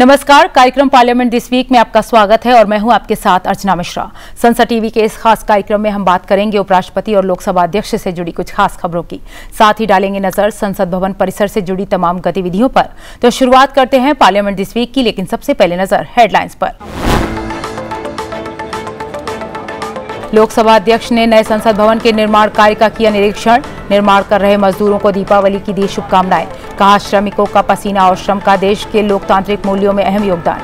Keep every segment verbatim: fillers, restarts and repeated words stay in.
नमस्कार, कार्यक्रम parliament this week में आपका स्वागत है और मैं हूं आपके साथ अर्चना मिश्रा। संसद टीवी के इस खास कार्यक्रम में हम बात करेंगे उपराष्ट्रपति और लोकसभा अध्यक्ष से जुड़ी कुछ खास खबरों की, साथ ही डालेंगे नजर संसद भवन परिसर से जुड़ी तमाम गतिविधियों पर। तो शुरुआत करते हैं पार्लियामेंट दिस वीक की, लेकिन सबसे पहले नजर हेडलाइंस पर। लोकसभा अध्यक्ष ने नए संसद भवन के निर्माण कार्य का किया निरीक्षण। निर्माण कर रहे मजदूरों को दीपावली की दी शुभकामनाएं। कहा, श्रमिकों का पसीना और श्रम का देश के लोकतांत्रिक मूल्यों में अहम योगदान।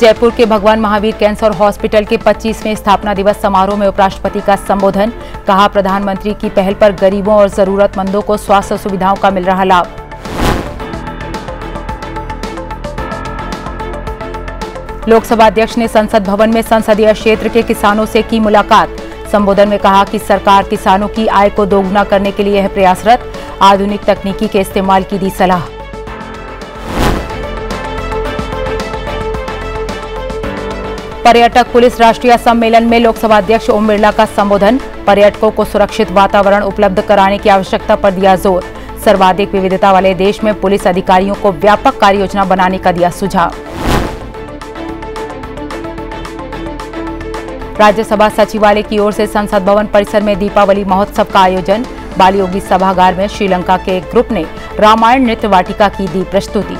जयपुर के भगवान महावीर कैंसर हॉस्पिटल के पच्चीसवें स्थापना दिवस समारोह में उपराष्ट्रपति का संबोधन। कहा, प्रधानमंत्री की पहल पर गरीबों और जरूरतमंदों को स्वास्थ्य सुविधाओं का मिल रहा लाभ। लोकसभा अध्यक्ष ने संसद भवन में संसदीय क्षेत्र के किसानों से की मुलाकात। संबोधन में कहा कि सरकार किसानों की आय को दोगुना करने के लिए है प्रयासरत। आधुनिक तकनीकी के इस्तेमाल की दी सलाह। पर्यटक पुलिस राष्ट्रीय सम्मेलन में लोकसभा अध्यक्ष ओम बिरला का संबोधन। पर्यटकों को सुरक्षित वातावरण उपलब्ध कराने की आवश्यकता पर दिया जोर। सर्वाधिक विविधता वाले देश में पुलिस अधिकारियों को व्यापक कार्य योजना बनाने का दिया सुझाव। राज्यसभा सचिवालय की ओर से संसद भवन परिसर में दीपावली महोत्सव का आयोजन। बालयोगी सभागार में श्रीलंका के एक ग्रुप ने रामायण नृत्य वाटिका की दी प्रस्तुति।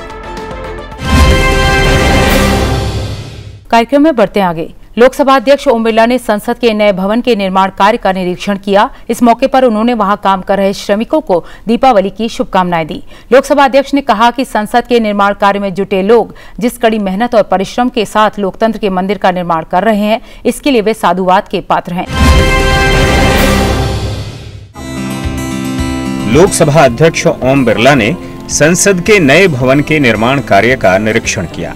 कार्यक्रम में बढ़ते हैं आगे। लोकसभा अध्यक्ष ओम बिरला ने संसद के नए भवन के निर्माण कार्य का निरीक्षण किया। इस मौके पर उन्होंने वहां काम कर रहे श्रमिकों को दीपावली की शुभकामनाएं दी। लोकसभा अध्यक्ष ने कहा कि संसद के निर्माण कार्य में जुटे लोग जिस कड़ी मेहनत और परिश्रम के साथ लोकतंत्र के मंदिर का निर्माण कर रहे हैं, इसके लिए वे साधुवाद के पात्र हैं। लोकसभा अध्यक्ष ओम बिरला ने संसद के नए भवन के निर्माण कार्य का निरीक्षण किया।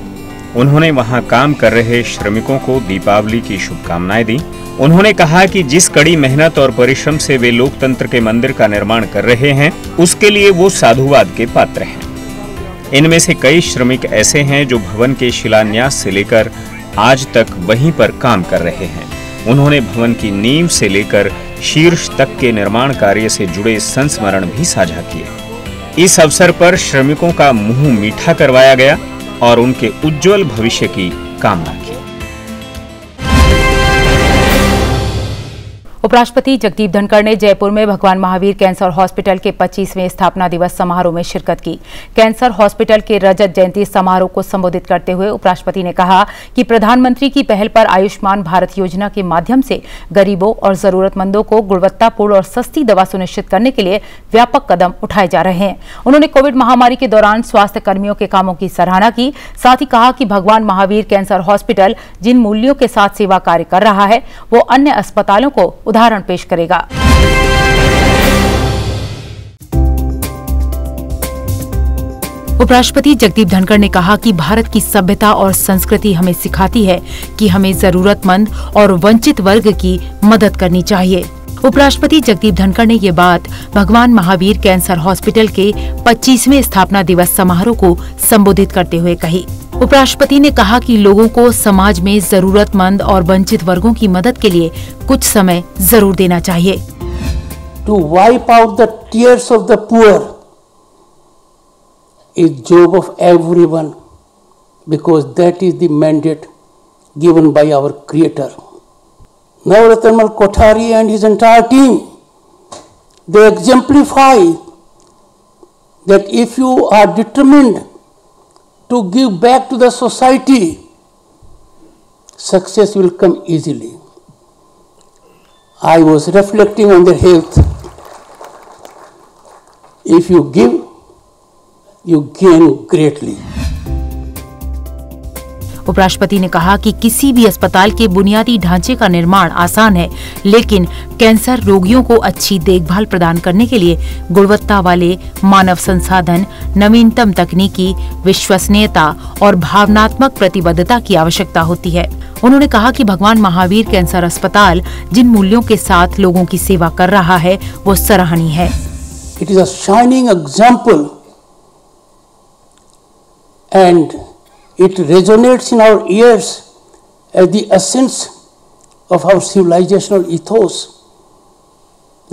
उन्होंने वहां काम कर रहे श्रमिकों को दीपावली की शुभकामनाएं दी। उन्होंने कहा कि जिस कड़ी मेहनत और परिश्रम से वे लोकतंत्र के मंदिर का निर्माण कर रहे हैं, उसके लिए वो साधुवाद के पात्र हैं। इनमें से कई श्रमिक ऐसे हैं जो भवन के शिलान्यास से लेकर आज तक वहीं पर काम कर रहे हैं। उन्होंने भवन की नींव से लेकर शीर्ष तक के निर्माण कार्य से जुड़े संस्मरण भी साझा किए। इस अवसर पर श्रमिकों का मुंह मीठा करवाया गया और उनके उज्जवल भविष्य की कामना की। उपराष्ट्रपति जगदीप धनखड़ ने जयपुर में भगवान महावीर कैंसर हॉस्पिटल के पच्चीसवें स्थापना दिवस समारोह में शिरकत की। कैंसर हॉस्पिटल के रजत जयंती समारोह को संबोधित करते हुए उपराष्ट्रपति ने कहा कि प्रधानमंत्री की पहल पर आयुष्मान भारत योजना के माध्यम से गरीबों और जरूरतमंदों को गुणवत्तापूर्ण और सस्ती दवा सुनिश्चित करने के लिए व्यापक कदम उठाए जा रहे हैं। उन्होंने कोविड महामारी के दौरान स्वास्थ्य कर्मियों के कामों की सराहना की। साथ ही कहा कि भगवान महावीर कैंसर हॉस्पिटल जिन मूल्यों के साथ सेवा कार्य कर रहा है, वो अन्य अस्पतालों को उदाहरण पेश करेगा। उपराष्ट्रपति जगदीप धनखड़ ने कहा कि भारत की सभ्यता और संस्कृति हमें सिखाती है कि हमें जरूरतमंद और वंचित वर्ग की मदद करनी चाहिए। उपराष्ट्रपति जगदीप धनखड़ ने ये बात भगवान महावीर कैंसर हॉस्पिटल के पच्चीसवें स्थापना दिवस समारोह को संबोधित करते हुए कही। उपराष्ट्रपति ने कहा कि लोगों को समाज में जरूरतमंद और वंचित वर्गों की मदद के लिए कुछ समय जरूर देना चाहिए। To wipe out the tears of the poor is job of everyone because that is the mandate given by our creator. Navratanmal Kothari and his entire team they exemplify that if you are determined to give back to the society, success will come easily. I was reflecting on their health. If you give, you gain greatly. उपराष्ट्रपति ने कहा कि किसी भी अस्पताल के बुनियादी ढांचे का निर्माण आसान है, लेकिन कैंसर रोगियों को अच्छी देखभाल प्रदान करने के लिए गुणवत्ता वाले मानव संसाधन, नवीनतम तकनीकी, विश्वसनीयता और भावनात्मक प्रतिबद्धता की आवश्यकता होती है। उन्होंने कहा कि भगवान महावीर कैंसर अस्पताल जिन मूल्यों के साथ लोगों की सेवा कर रहा है, वो सराहनीय है। It is a shining example and it resonates in our ears as the essence of our civilizational ethos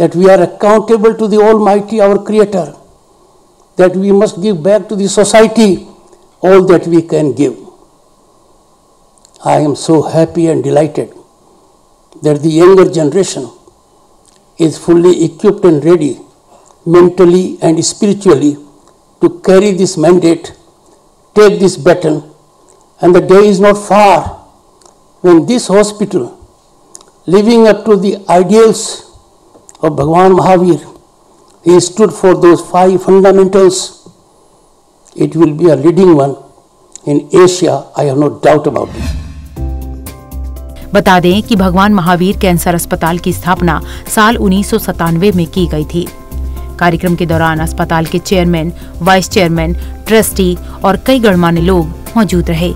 that we are accountable to the Almighty, our Creator, that we must give back to the society all that we can give. I am so happy and delighted that the younger generation is fully equipped and ready mentally and spiritually to carry this mandate, take this baton, and the day is not far when this hospital, living up to the ideals of Bhagwan Mahavir, he stood for those five fundamentals, it will be a leading one in Asia, I have no doubt about it. बता दें कि भगवान Mahavir cancer अस्पताल की स्थापना साल उन्नीस सौ सतानवे में की गई थी। कार्यक्रम के दौरान अस्पताल के चेयरमैन, वाइस चेयरमैन, ट्रस्टी और कई गणमान्य लोग मौजूद रहे।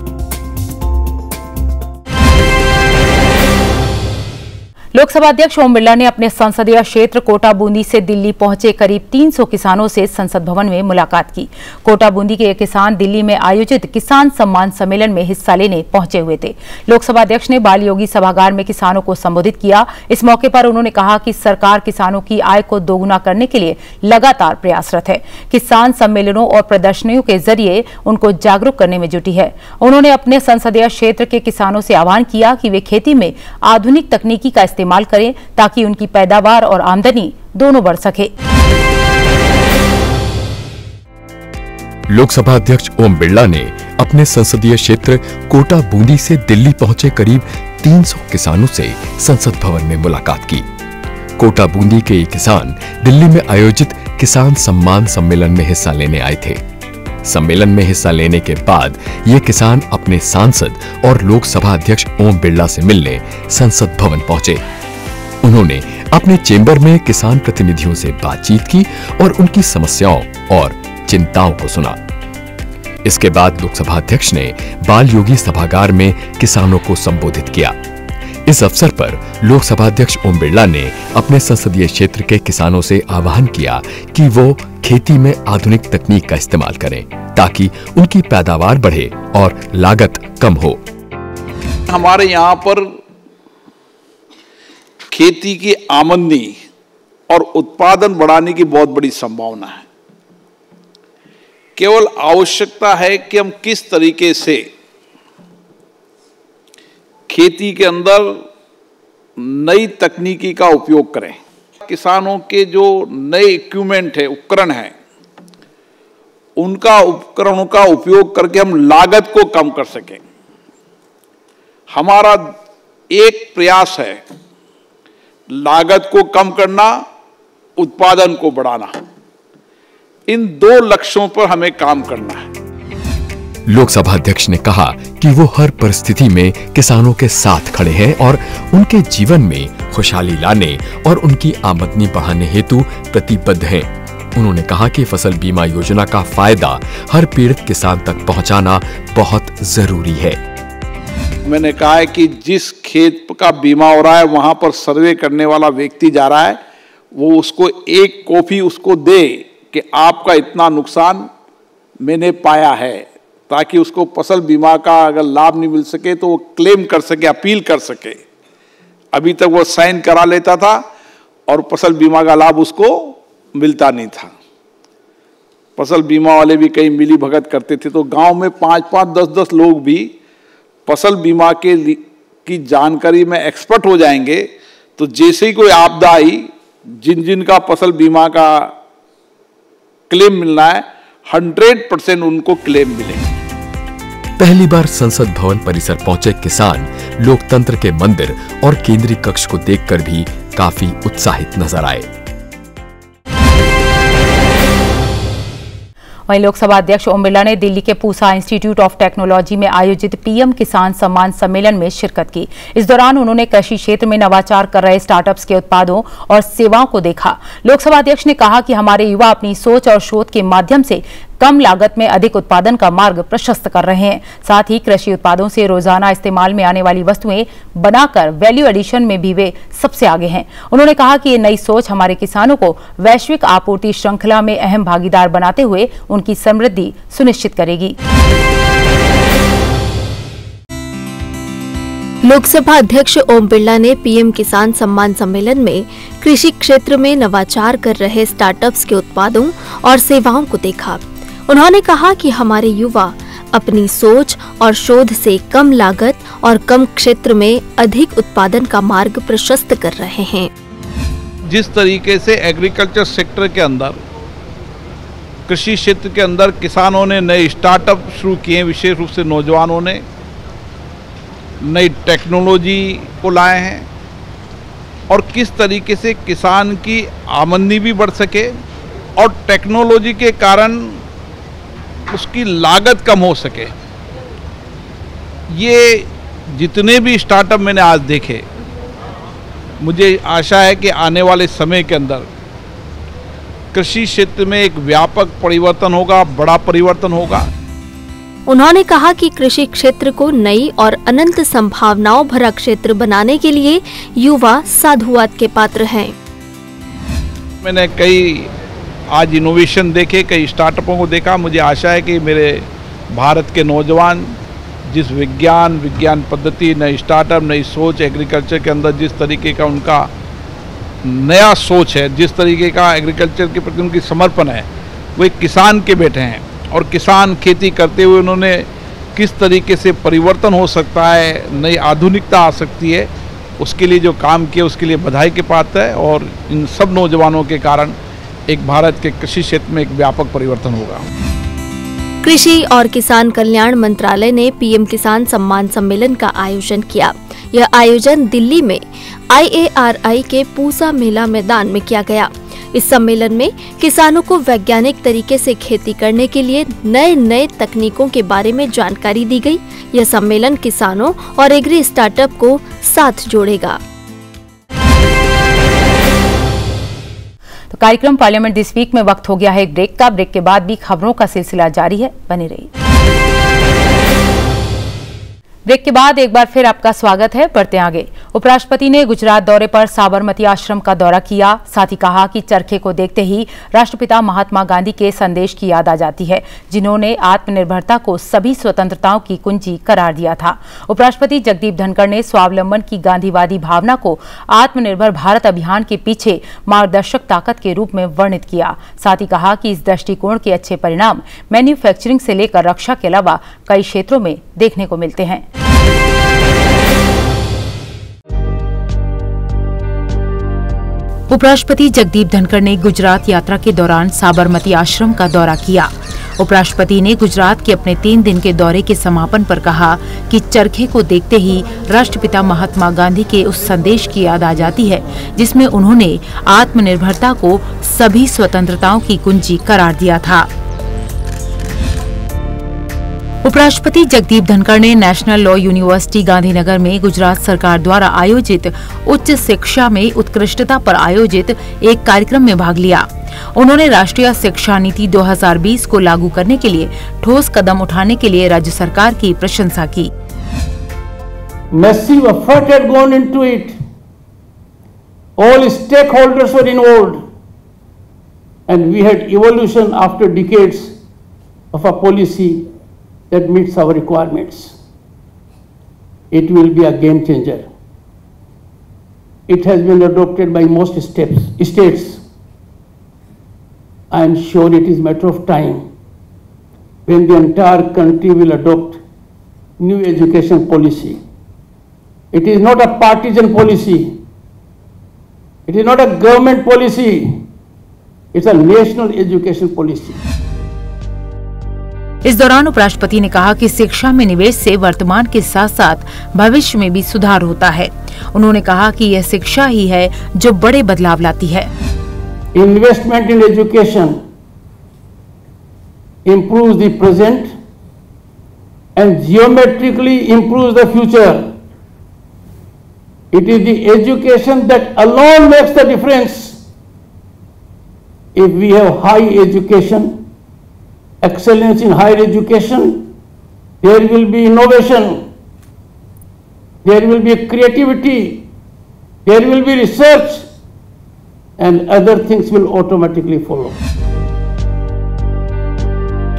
लोकसभा अध्यक्ष ओम बिरला ने अपने संसदीय क्षेत्र कोटा बूंदी से दिल्ली पहुंचे करीब तीन सौ किसानों से संसद भवन में मुलाकात की। कोटा बूंदी के किसान दिल्ली में आयोजित किसान सम्मान सम्मेलन में हिस्सा लेने पहुंचे हुए थे। लोकसभा अध्यक्ष ने बाल योगी सभागार में किसानों को संबोधित किया। इस मौके पर उन्होंने कहा कि सरकार किसानों की आय को दोगुना करने के लिए लगातार प्रयासरत है। किसान सम्मेलनों और प्रदर्शनियों के जरिए उनको जागरूक करने में जुटी है। उन्होंने अपने संसदीय क्षेत्र के किसानों से आह्वान किया कि वे खेती में आधुनिक तकनीकी का इस्तेमाल करें ताकि उनकी पैदावार और आमदनी दोनों बढ़ सके। लोकसभा अध्यक्ष ओम बिरला ने अपने संसदीय क्षेत्र कोटा बूंदी से दिल्ली पहुंचे करीब तीन सौ किसानों से संसद भवन में मुलाकात की। कोटा बूंदी के ये किसान दिल्ली में आयोजित किसान सम्मान सम्मेलन में हिस्सा लेने आए थे। सम्मेलन में हिस्सा लेने के बाद ये किसान अपने सांसद और लोकसभा अध्यक्ष ओम बिरला से मिलने संसद भवन पहुंचे। उन्होंने अपने चेंबर में किसान प्रतिनिधियों से बातचीत की और उनकी समस्याओं और चिंताओं को सुना। इसके बाद लोकसभा अध्यक्ष ने बाल योगी सभागार में किसानों को संबोधित किया। इस अवसर पर लोकसभा अध्यक्ष ओम बिरला ने अपने संसदीय क्षेत्र के किसानों से आह्वान किया कि वो खेती में आधुनिक तकनीक का इस्तेमाल करें ताकि उनकी पैदावार बढ़े और लागत कम हो। हमारे यहाँ पर खेती की आमदनी और उत्पादन बढ़ाने की बहुत बड़ी संभावना है। केवल आवश्यकता है कि हम किस तरीके से खेती के अंदर नई तकनीकी का उपयोग करें। किसानों के जो नए इक्विपमेंट है, उपकरण हैं, उनका उपकरणों का उपयोग करके हम लागत को कम कर सकें। हमारा एक प्रयास है लागत को कम करना, उत्पादन को बढ़ाना। इन दो लक्ष्यों पर हमें काम करना है। लोकसभा अध्यक्ष ने कहा कि वो हर परिस्थिति में किसानों के साथ खड़े हैं और उनके जीवन में खुशहाली लाने और उनकी आमदनी बढ़ाने हेतु प्रतिबद्ध हैं। उन्होंने कहा कि फसल बीमा योजना का फायदा हर पीड़ित किसान तक पहुंचाना बहुत जरूरी है। मैंने कहा है कि जिस खेत का बीमा हो रहा है वहां पर सर्वे करने वाला व्यक्ति जा रहा है, वो उसको एक कॉपी उसको दे कि आपका इतना नुकसान मैंने पाया है, ताकि उसको फसल बीमा का अगर लाभ नहीं मिल सके तो वो क्लेम कर सके, अपील कर सके। अभी तक वो साइन करा लेता था और फसल बीमा का लाभ उसको मिलता नहीं था। फसल बीमा वाले भी कई मिली भगत करते थे, तो गांव में पाँच पाँच दस दस लोग भी फसल बीमा के की जानकारी में एक्सपर्ट हो जाएंगे तो जैसे ही कोई आपदा आई, जिन जिन का फसल बीमा का क्लेम मिलना है हंड्रेड परसेंट उनको क्लेम मिलेगा। पहली बार संसद भवन परिसर पहुंचे किसान लोकतंत्र के मंदिर और केंद्रीय कक्ष को देखकर भी काफी उत्साहित नजर आए। वहीं लोकसभा अध्यक्ष ओम बिरला ने दिल्ली के पूसा इंस्टीट्यूट ऑफ टेक्नोलॉजी में आयोजित पीएम किसान सम्मान सम्मेलन में शिरकत की। इस दौरान उन्होंने कृषि क्षेत्र में नवाचार कर रहे स्टार्टअप्स के उत्पादों और सेवाओं को देखा। लोकसभा अध्यक्ष ने कहा कि हमारे युवा अपनी सोच और शोध के माध्यम से कम लागत में अधिक उत्पादन का मार्ग प्रशस्त कर रहे हैं। साथ ही कृषि उत्पादों से रोजाना इस्तेमाल में आने वाली वस्तुएं बनाकर वैल्यू एडिशन में भी वे सबसे आगे हैं। उन्होंने कहा कि ये नई सोच हमारे किसानों को वैश्विक आपूर्ति श्रृंखला में अहम भागीदार बनाते हुए उनकी समृद्धि सुनिश्चित करेगी। लोकसभा अध्यक्ष ओम बिरला ने पीएम किसान सम्मान सम्मेलन में कृषि क्षेत्र में नवाचार कर रहे स्टार्टअप्स के उत्पादों और सेवाओं को देखा। उन्होंने कहा कि हमारे युवा अपनी सोच और शोध से कम लागत और कम क्षेत्र में अधिक उत्पादन का मार्ग प्रशस्त कर रहे हैं। जिस तरीके से एग्रीकल्चर सेक्टर के अंदर, कृषि क्षेत्र के अंदर किसानों ने नए स्टार्टअप शुरू किए, विशेष रूप से नौजवानों ने नई टेक्नोलॉजी को लाए हैं, और किस तरीके से किसान की आमदनी भी बढ़ सके और टेक्नोलॉजी के कारण उसकी लागत कम हो सके। ये जितने भी स्टार्टअप मैंने आज देखे, मुझे आशा है कि आने वाले समय के अंदर कृषि क्षेत्र में एक व्यापक परिवर्तन होगा, बड़ा परिवर्तन होगा। उन्होंने कहा कि कृषि क्षेत्र को नई और अनंत संभावनाओं भरा क्षेत्र बनाने के लिए युवा साधुवाद के पात्र हैं। मैंने कई आज इनोवेशन देखे, कई स्टार्टअपों को देखा। मुझे आशा है कि मेरे भारत के नौजवान जिस विज्ञान विज्ञान पद्धति, नई स्टार्टअप, नई सोच, एग्रीकल्चर के अंदर जिस तरीके का उनका नया सोच है, जिस तरीके का एग्रीकल्चर के प्रति उनकी समर्पण है, वो एक किसान के बेटे हैं और किसान खेती करते हुए उन्होंने किस तरीके से परिवर्तन हो सकता है, नई आधुनिकता आ सकती है, उसके लिए जो काम किया उसके लिए बधाई के पात्र है। और इन सब नौजवानों के कारण एक भारत के कृषि क्षेत्र में एक व्यापक परिवर्तन होगा। कृषि और किसान कल्याण मंत्रालय ने पीएम किसान सम्मान सम्मेलन का आयोजन किया। यह आयोजन दिल्ली में आई ए आर आई के पूसा मेला मैदान में किया गया। इस सम्मेलन में किसानों को वैज्ञानिक तरीके से खेती करने के लिए नए नए तकनीकों के बारे में जानकारी दी गई। यह सम्मेलन किसानों और एग्री स्टार्टअप को साथ जोड़ेगा। तो कार्यक्रम पार्लियामेंट दिस वीक में वक्त हो गया है एक ब्रेक का। ब्रेक के बाद भी खबरों का सिलसिला जारी है, बने रहिए। ब्रेक के बाद एक बार फिर आपका स्वागत है। बढ़ते आगे। उपराष्ट्रपति ने गुजरात दौरे पर साबरमती आश्रम का दौरा किया। साथ ही कहा कि चरखे को देखते ही राष्ट्रपिता महात्मा गांधी के संदेश की याद आ जाती है, जिन्होंने आत्मनिर्भरता को सभी स्वतंत्रताओं की कुंजी करार दिया था। उपराष्ट्रपति जगदीप धनखड़ ने स्वावलंबन की गांधीवादी भावना को आत्मनिर्भर भारत अभियान के पीछे मार्गदर्शक ताकत के रूप में वर्णित किया। साथ ही कहा कि इस दृष्टिकोण के अच्छे परिणाम मैन्युफैक्चरिंग से लेकर रक्षा के अलावा कई क्षेत्रों में देखने को मिलते हैं। उपराष्ट्रपति जगदीप धनखड़ ने गुजरात यात्रा के दौरान साबरमती आश्रम का दौरा किया। उपराष्ट्रपति ने गुजरात के अपने तीन दिन के दौरे के समापन पर कहा कि चरखे को देखते ही राष्ट्रपिता महात्मा गांधी के उस संदेश की याद आ जाती है, जिसमें उन्होंने आत्मनिर्भरता को सभी स्वतंत्रताओं की कुंजी करार दिया था। उपराष्ट्रपति जगदीप धनखड़ ने नेशनल लॉ यूनिवर्सिटी गांधीनगर में गुजरात सरकार द्वारा आयोजित उच्च शिक्षा में उत्कृष्टता पर आयोजित एक कार्यक्रम में भाग लिया। उन्होंने राष्ट्रीय शिक्षा नीति दो हज़ार बीस को लागू करने के लिए ठोस कदम उठाने के लिए राज्य सरकार की प्रशंसा की। Massive effort had gone into it, all stakeholders were involved and we had evolution after decades of a policy that meets our requirements. It will be a game changer. It has been adopted by most steps, states. I am sure it is a matter of time when the entire country will adopt new education policy. It is not a partisan policy. It is not a government policy. It's a national education policy. इस दौरान उपराष्ट्रपति ने कहा कि शिक्षा में निवेश से वर्तमान के साथ साथ भविष्य में भी सुधार होता है। उन्होंने कहा कि यह शिक्षा ही है जो बड़े बदलाव लाती है। Investment in education improves the present and geometrically improves the future. It is the education that alone makes the difference. If we have high education, excellence in higher education, there will be innovation, there will be creativity, there will be research, and other things will automatically follow.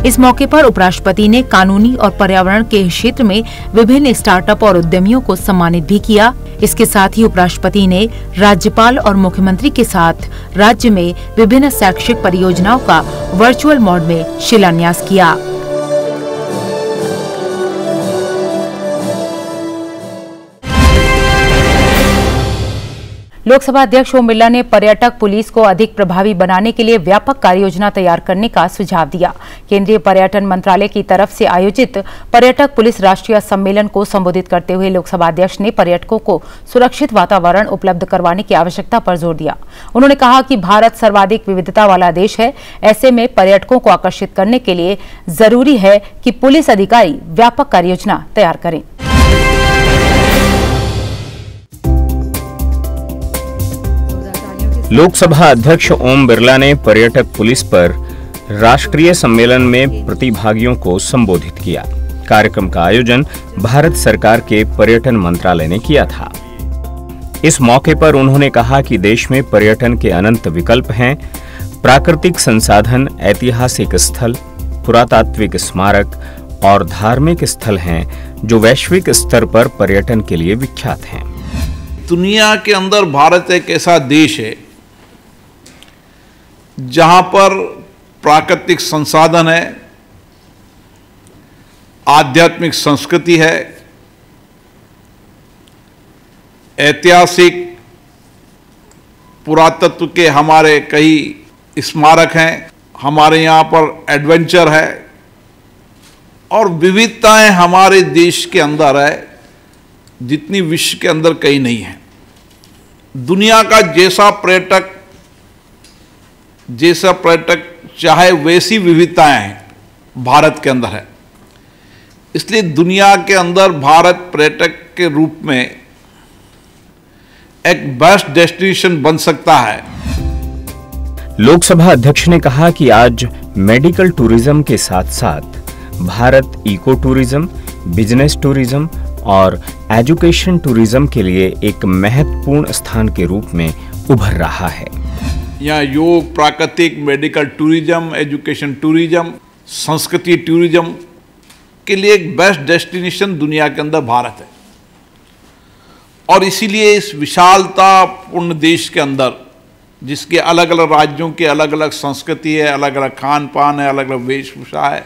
इस मौके पर उपराष्ट्रपति ने कानूनी और पर्यावरण के क्षेत्र में विभिन्न स्टार्टअप और उद्यमियों को सम्मानित भी किया। इसके साथ ही उपराष्ट्रपति ने राज्यपाल और मुख्यमंत्री के साथ राज्य में विभिन्न शैक्षिक परियोजनाओं का वर्चुअल मोड में शिलान्यास किया। लोकसभा अध्यक्ष ओम बिरला ने पर्यटक पुलिस को अधिक प्रभावी बनाने के लिए व्यापक कार्ययोजना तैयार करने का सुझाव दिया। केंद्रीय पर्यटन मंत्रालय की तरफ से आयोजित पर्यटक पुलिस राष्ट्रीय सम्मेलन को संबोधित करते हुए लोकसभा अध्यक्ष ने पर्यटकों को सुरक्षित वातावरण उपलब्ध करवाने की आवश्यकता पर जोर दिया। उन्होंने कहा कि भारत सर्वाधिक विविधता वाला देश है, ऐसे में पर्यटकों को आकर्षित करने के लिए जरूरी है कि पुलिस अधिकारी व्यापक कार्ययोजना तैयार करें। लोकसभा अध्यक्ष ओम बिरला ने पर्यटक पुलिस पर राष्ट्रीय सम्मेलन में प्रतिभागियों को संबोधित किया। कार्यक्रम का आयोजन भारत सरकार के पर्यटन मंत्रालय ने किया था। इस मौके पर उन्होंने कहा कि देश में पर्यटन के अनंत विकल्प हैं। प्राकृतिक संसाधन, ऐतिहासिक स्थल, पुरातात्विक स्मारक और धार्मिक स्थल हैं जो वैश्विक स्तर पर पर्यटन के लिए विख्यात हैं। दुनिया के अंदर भारत एक ऐसा देश है जहाँ पर प्राकृतिक संसाधन है, आध्यात्मिक संस्कृति है, ऐतिहासिक पुरातत्व के हमारे कई स्मारक हैं, हमारे यहाँ पर एडवेंचर है और विविधताएं हमारे देश के अंदर है जितनी विश्व के अंदर कहीं नहीं है। दुनिया का जैसा पर्यटक जैसा पर्यटक चाहे वैसी विविधताएं भारत के अंदर है, इसलिए दुनिया के अंदर भारत पर्यटक के रूप में एक बेस्ट डेस्टिनेशन बन सकता है। लोकसभा अध्यक्ष ने कहा कि आज मेडिकल टूरिज्म के साथ साथ Bharat eco tourism, business tourism और एजुकेशन टूरिज्म के लिए एक महत्वपूर्ण स्थान के रूप में उभर रहा है। यहाँ योग, प्राकृतिक, मेडिकल टूरिज्म, एजुकेशन टूरिज्म, संस्कृति टूरिज्म के लिए एक बेस्ट डेस्टिनेशन दुनिया के अंदर भारत है और इसीलिए इस विशालतापूर्ण देश के अंदर जिसके अलग अलग राज्यों के अलग अलग संस्कृति है, अलग अलग खान पान है, अलग अलग वेशभूषा है,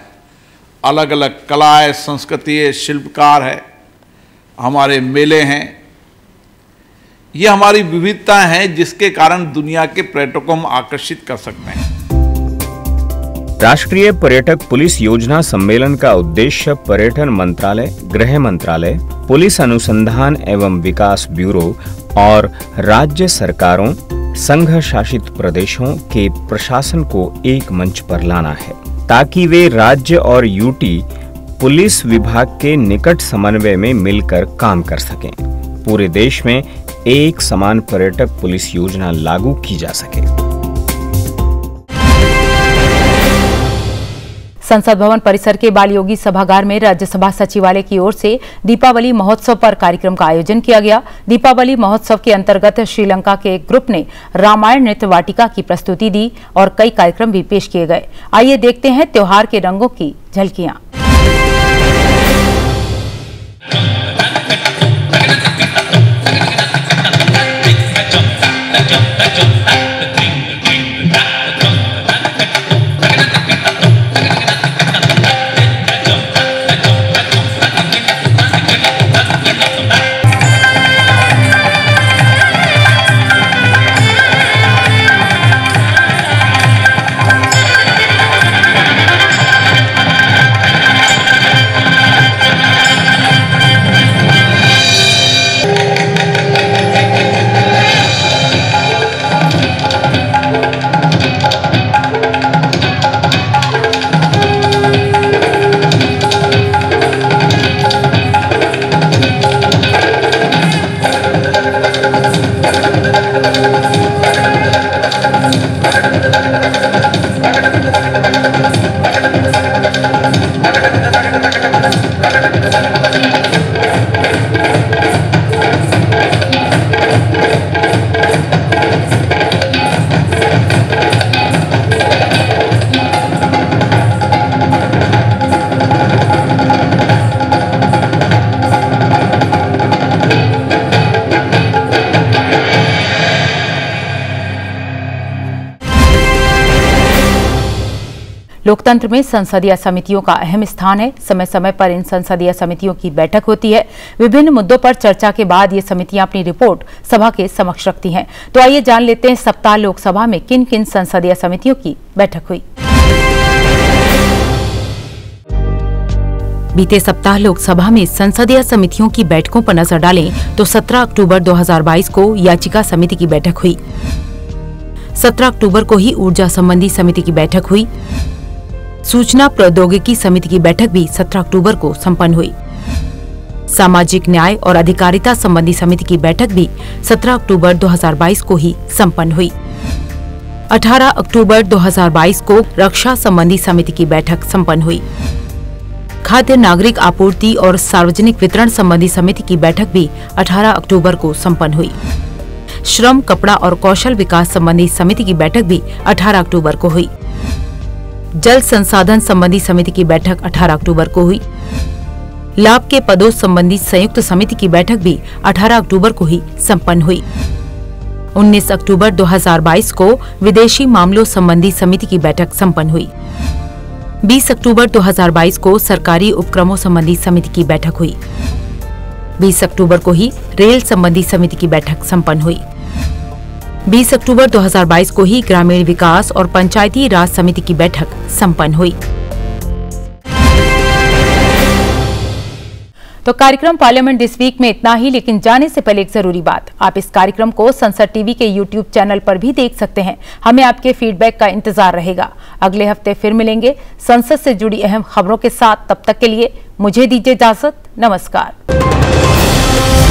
अलग अलग कला है, संस्कृति है, शिल्पकार है, हमारे मेले हैं, ये हमारी विविधता है जिसके कारण दुनिया के पर्यटकों को हम आकर्षित कर सकते हैं। राष्ट्रीय पर्यटक पुलिस योजना सम्मेलन का उद्देश्य पर्यटन मंत्रालय, गृह मंत्रालय, पुलिस अनुसंधान एवं विकास ब्यूरो और राज्य सरकारों, संघ शासित प्रदेशों के प्रशासन को एक मंच पर लाना है ताकि वे राज्य और यूटी पुलिस विभाग के निकट समन्वय में मिलकर काम कर सकें। पूरे देश में एक समान पर्यटक पुलिस योजना लागू की जा सके। संसद भवन परिसर के बालयोगी सभागार में राज्यसभा सचिवालय की ओर से दीपावली महोत्सव पर कार्यक्रम का आयोजन किया गया। दीपावली महोत्सव के अंतर्गत श्रीलंका के एक ग्रुप ने रामायण नृत्य वाटिका की प्रस्तुति दी और कई कार्यक्रम भी पेश किए गए। आइए देखते हैं त्योहार के रंगों की झलकियाँ। लोकतंत्र में संसदीय समितियों का अहम स्थान है। समय समय पर इन संसदीय समितियों की बैठक होती है। विभिन्न मुद्दों पर चर्चा के बाद ये समितियां अपनी रिपोर्ट सभा के समक्ष रखती हैं। तो आइए जान लेते हैं सप्ताह लोकसभा में किन किन संसदीय समितियों की बैठक हुई। बीते सप्ताह लोकसभा में संसदीय समितियों की बैठकों पर नजर डालें तो सत्रह अक्टूबर दो हज़ार बाईस को याचिका समिति की बैठक हुई। सत्रह अक्टूबर को ही ऊर्जा संबंधी समिति की बैठक हुई। सूचना प्रौद्योगिकी समिति की बैठक भी सत्रह अक्टूबर को संपन्न हुई। सामाजिक न्याय और अधिकारिता संबंधी समिति की बैठक भी सत्रह अक्टूबर दो हज़ार बाईस को ही संपन्न हुई। अठारह अक्टूबर दो हज़ार बाईस को रक्षा संबंधी समिति की बैठक संपन्न हुई। खाद्य नागरिक आपूर्ति और सार्वजनिक वितरण संबंधी समिति की बैठक भी अठारह अक्टूबर को संपन्न हुई। श्रम, कपड़ा और कौशल विकास संबंधी समिति की बैठक भी अठारह अक्टूबर को हुई। जल संसाधन संबंधी समिति की बैठक अठारह अक्टूबर को हुई। लाभ के पदों संबंधी संयुक्त समिति की बैठक भी अठारह अक्टूबर को ही संपन्न हुई। उन्नीस अक्टूबर दो हज़ार बाईस को विदेशी मामलों संबंधी समिति की बैठक संपन्न हुई। बीस अक्टूबर दो हज़ार बाईस को सरकारी उपक्रमों संबंधी समिति की बैठक हुई। बीस अक्टूबर को ही रेल संबंधी समिति की बैठक संपन्न हुई। बीस अक्टूबर दो हज़ार बाईस को ही ग्रामीण विकास और पंचायती राज समिति की बैठक संपन्न हुई। तो कार्यक्रम पार्लियामेंट दिस वीक में इतना ही, लेकिन जाने से पहले एक जरूरी बात, आप इस कार्यक्रम को संसद टीवी के यूट्यूब चैनल पर भी देख सकते हैं। हमें आपके फीडबैक का इंतजार रहेगा। अगले हफ्ते फिर मिलेंगे संसद से जुड़ी अहम खबरों के साथ। तब तक के लिए मुझे दीजिए इजाजत। नमस्कार।